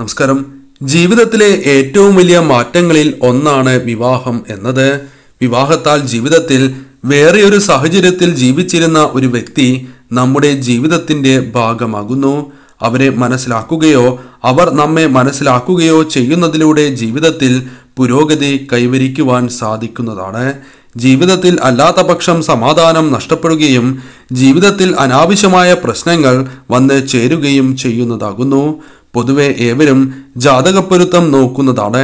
നമസ്കാരം. ജീവിതത്തിലെ ഏറ്റവും വലിയ മാറ്റങ്ങളിൽ ഒന്നാണ് വിവാഹം എന്നത്. വിവാഹത്താൽ ജീവിതത്തിൽ വേറെയൊരു സാഹചര്യത്തിൽ ജീവിച്ചിരുന്ന ഒരു വ്യക്തി നമ്മുടെ ജീവിതത്തിൻ്റെ ഭാഗമാകുന്നു. അവരെ മനസ്സിലാക്കുകയോ അവർ നമ്മെ മനസ്സിലാക്കുകയോ ചെയ്യുന്നതിലൂടെ ജീവിതത്തിൽ പുരോഗതി കൈവരിക്കുവാൻ സാധിക്കുന്നതാണ്. ജീവിതത്തിൽ അല്ലാത്ത പക്ഷം സമാധാനം നഷ്ടപ്പെടുകയും ജീവിതത്തിൽ അനാവശ്യമായ പ്രശ്നങ്ങൾ വന്ന് ചേരുകയും ചെയ്യുന്നതാകുന്നു. പൊതുവെ ഏവരും ജാതകപ്പൊരുത്തം നോക്കുന്നതാണ്.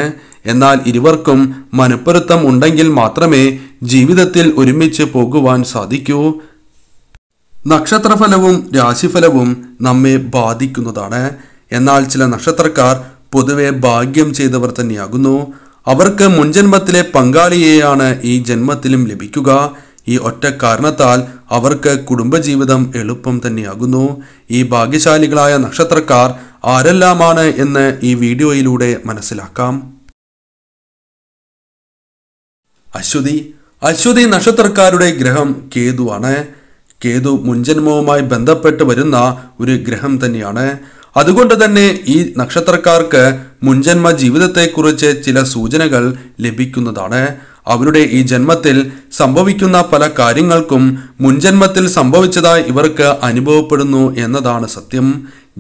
എന്നാൽ ഇരുവർക്കും മനപ്പൊരുത്തം ഉണ്ടെങ്കിൽ മാത്രമേ ജീവിതത്തിൽ ഒരുമിച്ച് പോകുവാൻ സാധിക്കൂ. നക്ഷത്രഫലവും രാശിഫലവും നമ്മെ ബാധിക്കുന്നതാണ്. എന്നാൽ ചില നക്ഷത്രക്കാർ പൊതുവെ ഭാഗ്യം ചെയ്തവർ തന്നെയാകുന്നു. അവർക്ക് മുൻജന്മത്തിലെ പങ്കാളിയെയാണ് ഈ ജന്മത്തിലും ലഭിക്കുക. ഈ ഒറ്റ കാരണത്താൽ അവർക്ക് കുടുംബജീവിതം എളുപ്പം തന്നെയാകുന്നു. ഈ ഭാഗ്യശാലികളായ നക്ഷത്രക്കാർ ആരെല്ലാമാണ് എന്ന് ഈ വീഡിയോയിലൂടെ മനസ്സിലാക്കാം. അശ്വതി നക്ഷത്രക്കാരുടെ ഗ്രഹം കേതുവാണ്. കേതു മുൻജന്മവുമായി ബന്ധപ്പെട്ട് വരുന്ന ഒരു ഗ്രഹം തന്നെയാണ്. അതുകൊണ്ട് തന്നെ ഈ നക്ഷത്രക്കാർക്ക് മുൻജന്മ ജീവിതത്തെക്കുറിച്ച് ചില സൂചനകൾ ലഭിക്കുന്നതാണ്. അവരുടെ ഈ ജന്മത്തിൽ സംഭവിക്കുന്ന പല കാര്യങ്ങൾക്കും മുൻജന്മത്തിൽ സംഭവിച്ചതായി ഇവർക്ക് അനുഭവപ്പെടുന്നു എന്നതാണ് സത്യം.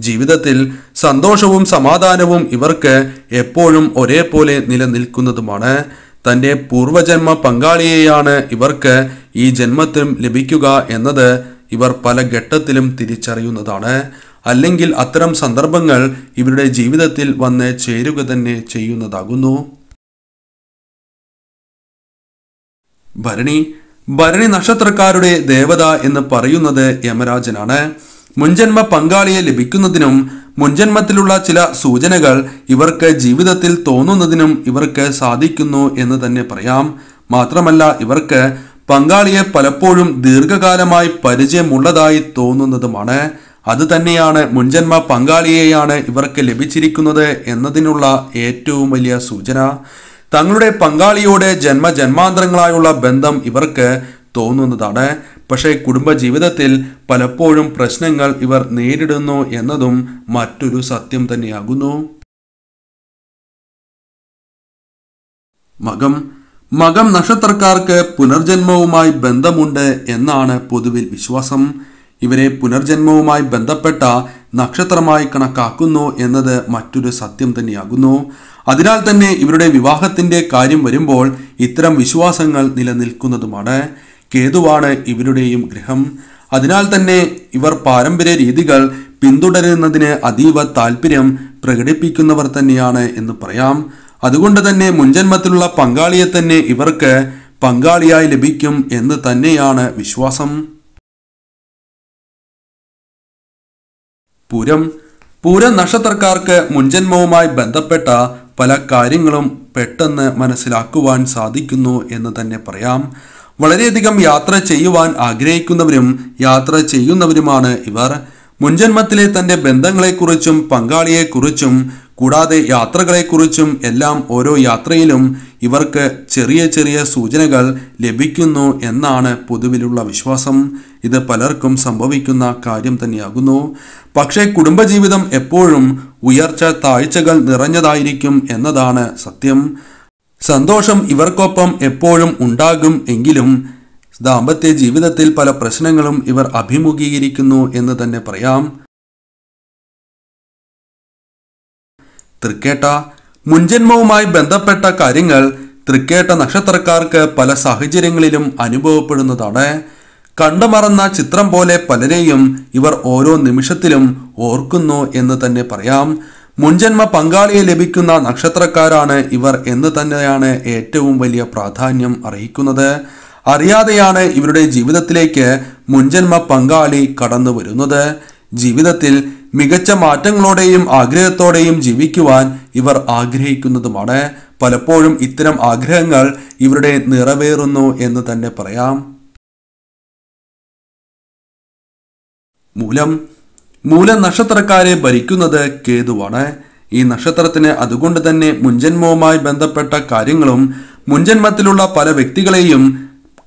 ജീവിതത്തിൽ സന്തോഷവും സമാധാനവും ഇവർക്ക് എപ്പോഴും ഒരേപോലെ നിലനിൽക്കുന്നതുമാണ്. തൻ്റെ പൂർവജന്മ പങ്കാളിയെയാണ് ഇവർക്ക് ഈ ജന്മത്തിലും ലഭിക്കുക എന്നത് ഇവർ പല ഘട്ടത്തിലും തിരിച്ചറിയുന്നതാണ്. അല്ലെങ്കിൽ അത്തരം സന്ദർഭങ്ങൾ ഇവരുടെ ജീവിതത്തിൽ വന്ന് ചേരുക തന്നെ ചെയ്യുന്നതാകുന്നു. ഭരണി നക്ഷത്രക്കാരുടെ ദേവത എന്ന് പറയുന്നത് യമരാജനാണ്. മുൻജന്മ പങ്കാളിയെ ലഭിക്കുന്നതിനും മുൻജന്മത്തിലുള്ള ചില സൂചനകൾ ഇവർക്ക് ജീവിതത്തിൽ തോന്നുന്നതിനും ഇവർക്ക് സാധിക്കുന്നു എന്ന് തന്നെ പറയാം. മാത്രമല്ല ഇവർക്ക് പങ്കാളിയെ പലപ്പോഴും ദീർഘകാലമായി പരിചയമുള്ളതായി തോന്നുന്നതുമാണ്. അത് തന്നെയാണ് മുൻജന്മ പങ്കാളിയെയാണ് ഇവർക്ക് ലഭിച്ചിരിക്കുന്നത് എന്നതിനുള്ള ഏറ്റവും വലിയ സൂചന. തങ്ങളുടെ പങ്കാളിയോട് ജന്മജന്മാന്തരങ്ങളായുള്ള ബന്ധം ഇവർക്ക് തോന്നുന്നതാണ്. പക്ഷേ കുടുംബജീവിതത്തിൽ പലപ്പോഴും പ്രശ്നങ്ങൾ ഇവർ നേരിടുന്നു എന്നതും മറ്റൊരു സത്യം തന്നെയാകുന്നു. മകം നക്ഷത്രക്കാർക്ക് പുനർജന്മവുമായി ബന്ധമുണ്ട് എന്നാണ് പൊതുവിൽ വിശ്വാസം. ഇവരെ പുനർജന്മവുമായി ബന്ധപ്പെട്ട നക്ഷത്രമായി കണക്കാക്കുന്നു എന്നത് മറ്റൊരു സത്യം തന്നെയാകുന്നു. അതിനാൽ തന്നെ ഇവരുടെ വിവാഹത്തിൻ്റെ കാര്യം വരുമ്പോൾ ഇത്തരം വിശ്വാസങ്ങൾ നിലനിൽക്കുന്നതുമാണ്. കേതുവാണ് ഇവരുടെയും ഗ്രഹം. അതിനാൽ തന്നെ ഇവർ പാരമ്പര്യ രീതികൾ പിന്തുടരുന്നതിന് അതീവ താല്പര്യം പ്രകടിപ്പിക്കുന്നവർ തന്നെയാണ് എന്ന് പറയാം. അതുകൊണ്ട് തന്നെ മുൻജന്മത്തിലുള്ള പങ്കാളിയെ തന്നെ ഇവർക്ക് പങ്കാളിയായി ലഭിക്കും എന്ന് തന്നെയാണ് വിശ്വാസം. പൂരം നക്ഷത്രക്കാർക്ക് മുൻജന്മവുമായി ബന്ധപ്പെട്ട പല കാര്യങ്ങളും പെട്ടെന്ന് മനസ്സിലാക്കുവാൻ സാധിക്കുന്നു എന്ന് തന്നെ പറയാം. വളരെയധികം യാത്ര ചെയ്യുവാൻ ആഗ്രഹിക്കുന്നവരും യാത്ര ചെയ്യുന്നവരുമാണ് ഇവർ. മുൻജന്മത്തിലെ തൻ്റെ ബന്ധങ്ങളെക്കുറിച്ചും പങ്കാളിയെക്കുറിച്ചും കൂടാതെ യാത്രകളെക്കുറിച്ചും എല്ലാം ഓരോ യാത്രയിലും ഇവർക്ക് ചെറിയ ചെറിയ സൂചനകൾ ലഭിക്കുന്നു എന്നാണ് പൊതുവിലുള്ള വിശ്വാസം. ഇത് പലർക്കും സംഭവിക്കുന്ന കാര്യം തന്നെയാകുന്നു. പക്ഷേ കുടുംബജീവിതം എപ്പോഴും ഉയർച്ച താഴ്ചകൾ നിറഞ്ഞതായിരിക്കും എന്നതാണ് സത്യം. സന്തോഷം ഇവർക്കൊപ്പം എപ്പോഴും ഉണ്ടാകും. എങ്കിലും ദാമ്പത്യ ജീവിതത്തിൽ പല പ്രശ്നങ്ങളും ഇവർ അഭിമുഖീകരിക്കുന്നു എന്ന് തന്നെ പറയാം. തൃക്കേട്ട മുൻജന്മവുമായി ബന്ധപ്പെട്ട കാര്യങ്ങൾ തൃക്കേട്ട നക്ഷത്രക്കാർക്ക് പല സാഹചര്യങ്ങളിലും അനുഭവപ്പെടുന്നതാണ്. കണ്ടുമറന്ന ചിത്രം പോലെ പലരെയും ഇവർ ഓരോ നിമിഷത്തിലും ഓർക്കുന്നു എന്ന് തന്നെ പറയാം. മുൻജന്മ പങ്കാളിയെ ലഭിക്കുന്ന നക്ഷത്രക്കാരാണ് ഇവർ എന്ന് തന്നെയാണ് ഏറ്റവും വലിയ പ്രാധാന്യം അർഹിക്കുന്നത്. അറിയാതെയാണ് ഇവരുടെ ജീവിതത്തിലേക്ക് മുൻജന്മ പങ്കാളി കടന്നു വരുന്നത്. ജീവിതത്തിൽ മികച്ച മാറ്റങ്ങളോടെയും ആഗ്രഹത്തോടെയും ജീവിക്കുവാൻ ഇവർ ആഗ്രഹിക്കുന്നതുമാണ്. പലപ്പോഴും ഇത്തരം ആഗ്രഹങ്ങൾ ഇവരുടെ നിറവേറുന്നു എന്ന് തന്നെ പറയാം. മൂലം നക്ഷത്രക്കാരെ ഭരിക്കുന്നത് കേതുവാണ്. ഈ നക്ഷത്രത്തിന് അതുകൊണ്ട് തന്നെ മുൻജന്മവുമായി ബന്ധപ്പെട്ട കാര്യങ്ങളും മുൻജന്മത്തിലുള്ള പല വ്യക്തികളെയും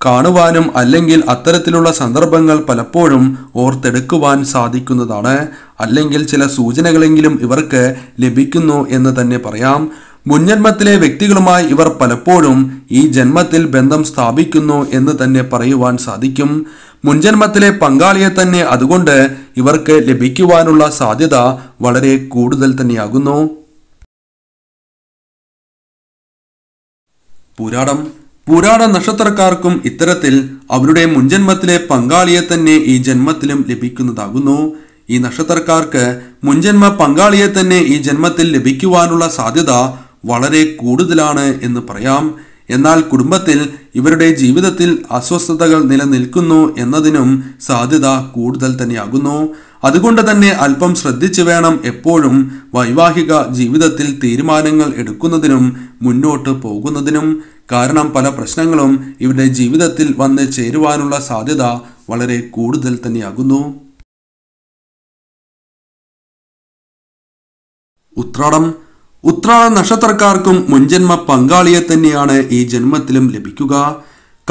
കാണുവാനും അല്ലെങ്കിൽ അത്തരത്തിലുള്ള സന്ദർഭങ്ങൾ പലപ്പോഴും ഓർത്തെടുക്കുവാൻ സാധിക്കുന്നതാണ്. അല്ലെങ്കിൽ ചില സൂചനകളെങ്കിലും ഇവർക്ക് ലഭിക്കുന്നു എന്ന് തന്നെ പറയാം. മുൻജന്മത്തിലെ വ്യക്തികളുമായി ഇവർ പലപ്പോഴും ഈ ജന്മത്തിൽ ബന്ധം സ്ഥാപിക്കുന്നു എന്ന് തന്നെ പറയുവാൻ സാധിക്കും. മുൻജന്മത്തിലെ പങ്കാളിയെ തന്നെ അതുകൊണ്ട് ഇവർക്ക് ലഭിക്കുവാനുള്ള സാധ്യത വളരെ കൂടുതൽ തന്നെയാകുന്നു. പൂരാടം. പൂരാട നക്ഷത്രക്കാർക്കും ഇത്തരത്തിൽ അവരുടെ മുൻജന്മത്തിലെ പങ്കാളിയെ തന്നെ ഈ ജന്മത്തിലും ലഭിക്കുന്നതാകുന്നു. ഈ നക്ഷത്രക്കാർക്ക് മുൻജന്മ പങ്കാളിയെ തന്നെ ഈ ജന്മത്തിൽ ലഭിക്കുവാനുള്ള സാധ്യത വളരെ കൂടുതലാണ് എന്ന് പറയാം. എന്നാൽ കുടുംബത്തിൽ ഇവരുടെ ജീവിതത്തിൽ അസ്വസ്ഥതകൾ നിലനിൽക്കുന്നു എന്നതിനും സാധ്യത കൂടുതൽ തന്നെയാകുന്നു. അതുകൊണ്ട് തന്നെ അല്പം ശ്രദ്ധിച്ചു വേണം എപ്പോഴും വൈവാഹിക ജീവിതത്തിൽ തീരുമാനങ്ങൾ എടുക്കുന്നതിനും മുന്നോട്ട് പോകുന്നതിനും. കാരണം പല പ്രശ്നങ്ങളും ഇവരുടെ ജീവിതത്തിൽ വന്ന് ചേരുവാനുള്ള സാധ്യത വളരെ കൂടുതൽ തന്നെയാകുന്നു. ഉത്രാടം. ഉത്രാട നക്ഷത്രക്കാർക്കും മുൻജന്മ പങ്കാളിയെ തന്നെയാണ് ഈ ജന്മത്തിലും ലഭിക്കുക.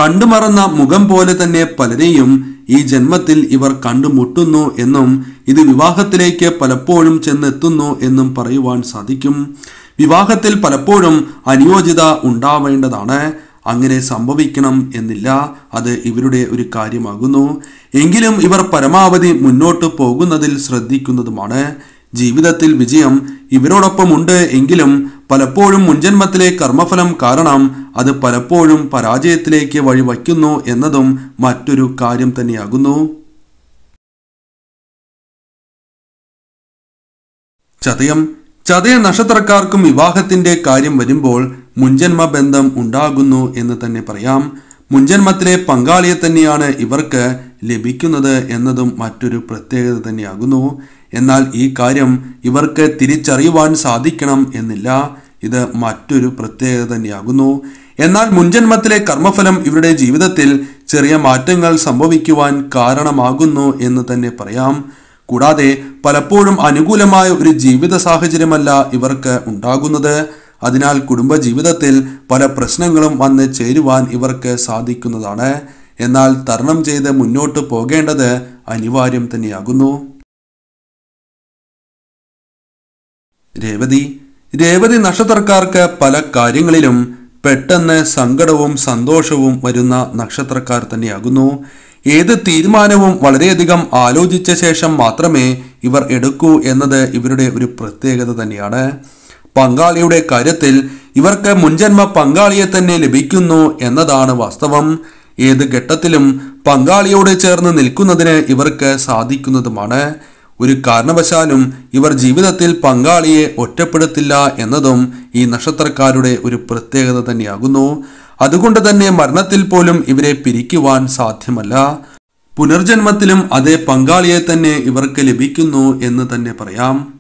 കണ്ടുമറന്ന മുഖം പോലെ തന്നെ പലരെയും ഈ ജന്മത്തിൽ ഇവർ കണ്ടുമുട്ടുന്നു എന്നും ഇത് വിവാഹത്തിലേക്ക് പലപ്പോഴും ചെന്നെത്തുന്നു എന്നും പറയുവാൻ സാധിക്കും. വിവാഹത്തിൽ പലപ്പോഴും അനുയോജ്യത ഉണ്ടാവേണ്ടതാണ്. അങ്ങനെ സംഭവിക്കണം എന്നില്ല, അത് ഇവരുടെ ഒരു കാര്യമാകുന്നു. എങ്കിലും ഇവർ പരമാവധി മുന്നോട്ട് പോകുന്നതിൽ ശ്രദ്ധിക്കുന്നതുമാണ്. ജീവിതത്തിൽ വിജയം ഇവരോടൊപ്പമുണ്ട്. എങ്കിലും പലപ്പോഴും മുൻജന്മത്തിലെ കർമ്മഫലം കാരണം അത് പലപ്പോഴും പരാജയത്തിലേക്ക് വഴിവയ്ക്കുന്നു എന്നതും മറ്റൊരു കാര്യം തന്നെയാകുന്നു. ചതയം. ചതയ നക്ഷത്രക്കാർക്കും വിവാഹത്തിന്റെ കാര്യം വരുമ്പോൾ മുൻജന്മ ബന്ധം ഉണ്ടാകുന്നു എന്ന് തന്നെ പറയാം. മുൻജന്മത്തിലെ പങ്കാളിയെ തന്നെയാണ് ഇവർക്ക് ലഭിക്കുന്നത് എന്നതും മറ്റൊരു പ്രത്യേകത തന്നെയാകുന്നു. എന്നാൽ ഈ കാര്യം ഇവർക്ക് തിരിച്ചറിയുവാൻ സാധിക്കണം എന്നില്ല, ഇത് മറ്റൊരു പ്രത്യേകത തന്നെയാകുന്നു. എന്നാൽ മുൻജന്മത്തിലെ കർമ്മഫലം ഇവരുടെ ജീവിതത്തിൽ ചെറിയ മാറ്റങ്ങൾ സംഭവിക്കുവാൻ കാരണമാകുന്നു എന്ന് തന്നെ പറയാം. കൂടാതെ പലപ്പോഴും അനുകൂലമായ ഒരു ജീവിത സാഹചര്യമല്ല ഇവർക്ക് ഉണ്ടാകുന്നത്. അതിനാൽ കുടുംബജീവിതത്തിൽ പല പ്രശ്നങ്ങളും വന്ന് ചേരുവാൻ ഇവർക്ക് സാധിക്കുന്നതാണ്. എന്നാൽ തരണം ചെയ്ത് മുന്നോട്ട് പോകേണ്ടത് അനിവാര്യം തന്നെയാകുന്നു. രേവതി. രേവതി നക്ഷത്രക്കാർക്ക് പല കാര്യങ്ങളിലും പെട്ടെന്ന് സങ്കടവും സന്തോഷവും വരുന്ന നക്ഷത്രക്കാർ തന്നെയാകുന്നു. ഏത് തീരുമാനവും വളരെയധികം ആലോചിച്ച ശേഷം മാത്രമേ ഇവർ എടുക്കൂ എന്നത് ഇവരുടെ ഒരു പ്രത്യേകത തന്നെയാണ്. പങ്കാളിയുടെ കാര്യത്തിൽ ഇവർക്ക് മുൻജന്മ പങ്കാളിയെ തന്നെ ലഭിക്കുന്നു എന്നതാണ് വാസ്തവം. ഏത് ഘട്ടത്തിലും പങ്കാളിയോട് ചേർന്ന് നിൽക്കുന്നതിന് ഇവർക്ക് സാധിക്കുന്നതുമാണ്. ഒരു കാരണവശാലും ഇവർ ജീവിതത്തിൽ പങ്കാളിയെ ഒറ്റപ്പെടുത്തില്ല എന്നതും ഈ നക്ഷത്രക്കാരുടെ ഒരു പ്രത്യേകത തന്നെയാകുന്നു. അതുകൊണ്ട് തന്നെ മരണത്തിൽ പോലും ഇവരെ പിരിക്കുവാൻ സാധ്യമല്ല. പുനർജന്മത്തിലും അതേ പങ്കാളിയെ തന്നെ ഇവർക്ക് ലഭിക്കുന്നു എന്ന് തന്നെ പറയാം.